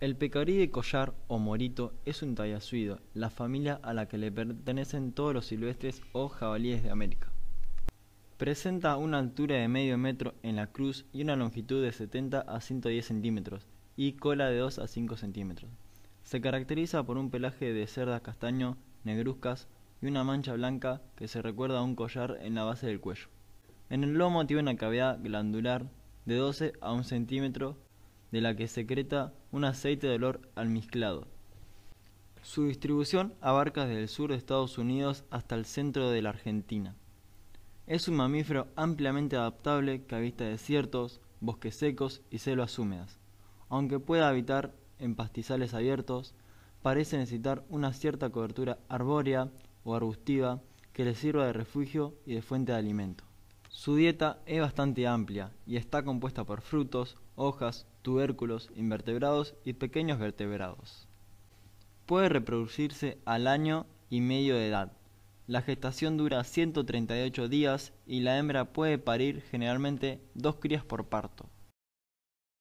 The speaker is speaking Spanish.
El pecarí de collar o morito es un tayassuido, la familia a la que le pertenecen todos los silvestres o jabalíes de América. Presenta una altura de medio metro en la cruz y una longitud de 70 a 110 centímetros y cola de 2 a 5 centímetros. Se caracteriza por un pelaje de cerdas castaño, negruzcas y una mancha blanca que se recuerda a un collar en la base del cuello. En el lomo tiene una cavidad glandular de 12 a 1 centímetro de la que secreta un aceite de olor almizclado. Su distribución abarca desde el sur de Estados Unidos hasta el centro de la Argentina. Es un mamífero ampliamente adaptable que habita desiertos, bosques secos y selvas húmedas. Aunque pueda habitar en pastizales abiertos, parece necesitar una cierta cobertura arbórea o arbustiva que le sirva de refugio y de fuente de alimento. Su dieta es bastante amplia y está compuesta por frutos, hojas, tubérculos, invertebrados y pequeños vertebrados. Puede reproducirse al año y medio de edad. La gestación dura 138 días y la hembra puede parir generalmente 2 crías por parto.